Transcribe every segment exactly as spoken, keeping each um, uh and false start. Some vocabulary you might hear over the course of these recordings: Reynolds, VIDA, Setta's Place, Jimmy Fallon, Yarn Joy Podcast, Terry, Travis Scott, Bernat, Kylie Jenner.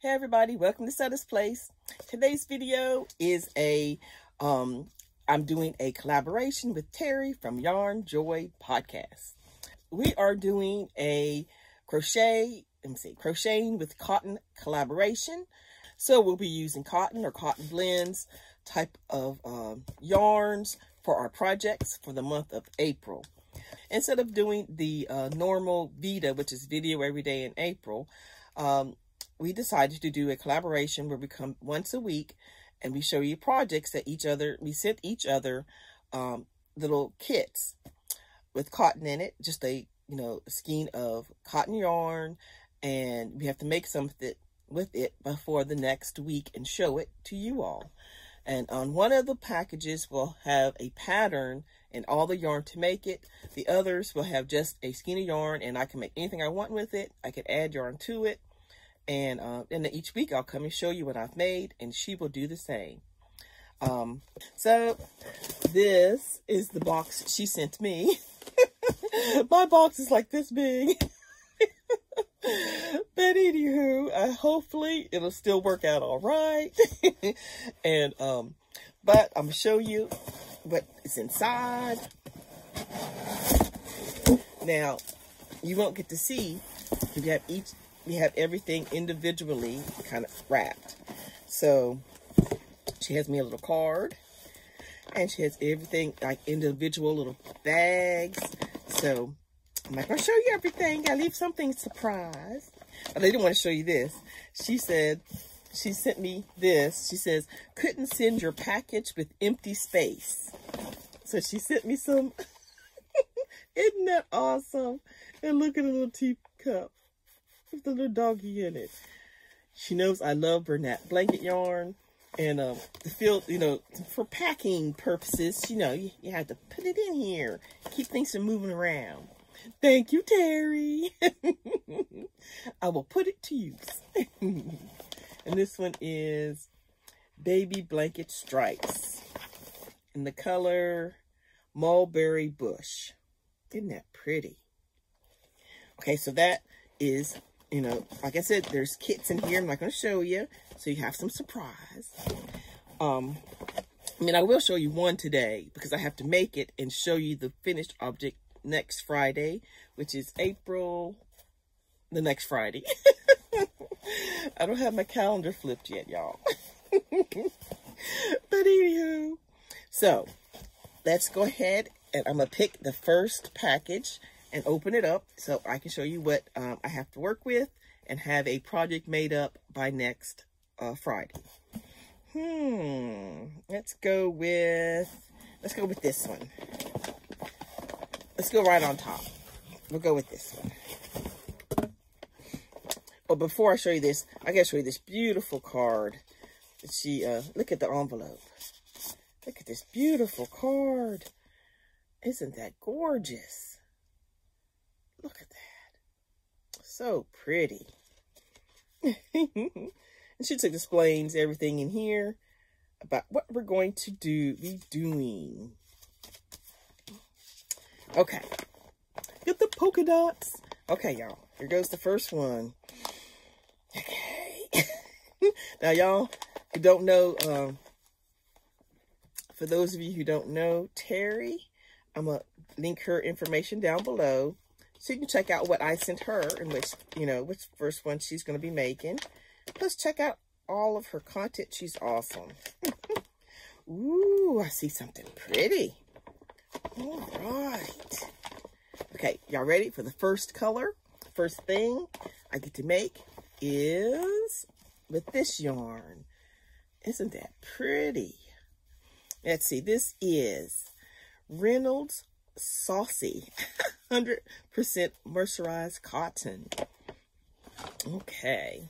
Hey everybody, welcome to Setta's Place. Today's video is a, um, I'm doing a collaboration with Terry from Yarn Joy Podcast. We are doing a crochet, let me see, crocheting with cotton collaboration. So we'll be using cotton or cotton blends type of um, yarns for our projects for the month of April. Instead of doing the uh, normal VIDA, which is video every day in April, um, we decided to do a collaboration where we come once a week and we show you projects that each other, we sent each other um, little kits with cotton in it, just a, you know, skein of cotton yarn, and we have to make something with it before the next week and show it to you all. And on one of the packages, we'll have a pattern and all the yarn to make it. The others will have just a skein of yarn, and I can make anything I want with it. I can add yarn to it. And uh, and then each week I'll come and show you what I've made, and she will do the same. Um, so this is the box she sent me. My box is like this big. But anywho, uh, hopefully it'll still work out all right. and um, But I'm going to show you what is inside. Now, you won't get to see if you have each... We have everything individually kind of wrapped. So she has me a little card, and she has everything like individual little bags. So I'm not gonna show you everything. I leave something surprise. But I didn't want to show you this. She said she sent me this. She says, couldn't send your package with empty space. So she sent me some. Isn't that awesome? And look at a little teacup with the little doggy in it. She knows I love Bernat blanket yarn, and um, the field, you know, for packing purposes, you know, you, you had to put it in here, keep things from moving around. Thank you, Terry. I will put it to use. And this one is Baby Blanket Stripes in the color Mulberry Bush. Isn't that pretty? Okay, so that is, you know, like I said, there's kits in here. I'm not going to show you, so you have some surprise. Um, I mean, I will show you one today because I have to make it and show you the finished object next Friday, which is April, the next Friday. I don't have my calendar flipped yet, y'all. But anywho, so let's go ahead and I'm going to pick the first package and open it up so I can show you what um, I have to work with and have a project made up by next uh, Friday. Hmm. Let's go with, let's go with this one. Let's go right on top. We'll go with this one. Oh, before I show you this, I gotta show you this beautiful card that she, uh, look at the envelope. Look at this beautiful card. Isn't that gorgeous? Look at that. So pretty. And she explains everything in here about what we're going to do, be doing. Okay. Get the polka dots. Okay, y'all. Here goes the first one. Okay. Now, y'all, who don't know, um, for those of you who don't know, Terry, I'm going to link her information down below, so you can check out what I sent her and which, you know, which first one she's going to be making. Plus, check out all of her content. She's awesome. Ooh, I see something pretty. All right. Okay, y'all ready for the first color? First thing I get to make is with this yarn. Isn't that pretty? Let's see. This is Reynolds Saucy. one hundred percent mercerized cotton. Okay.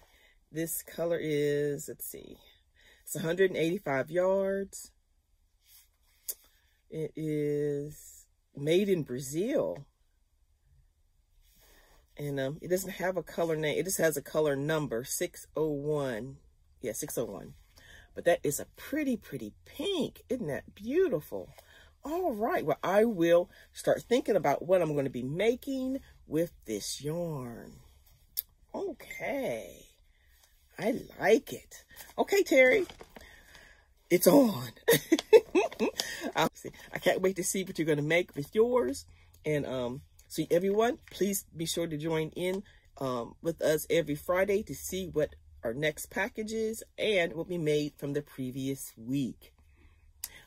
This color is, let's see, it's one hundred eighty-five yards. It is made in Brazil. And um, it doesn't have a color name. It just has a color number, six oh one. Yeah, six oh one. But that is a pretty, pretty pink. Isn't that beautiful? All right, well, I will start thinking about what I'm going to be making with this yarn. Okay. I like it. Okay, Terry, it's on. I can't wait to see what you're going to make with yours. And um, so everyone, please be sure to join in um, with us every Friday to see what our next package is and what we made from the previous week.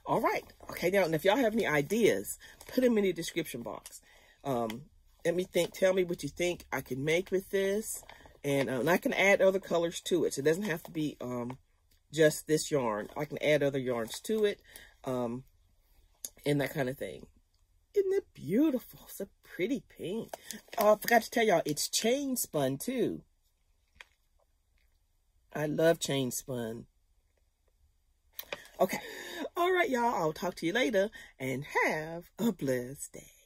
All right. Okay. Now, and if y'all have any ideas, put them in the description box. Um, let me think, tell me what you think I can make with this. And, uh, and I can add other colors to it. So it doesn't have to be um, just this yarn. I can add other yarns to it um, and that kind of thing. Isn't it beautiful? It's a pretty pink. Oh, I forgot to tell y'all, it's chain spun too. I love chain spun. Okay. All right, y'all. I'll talk to you later and have a blessed day.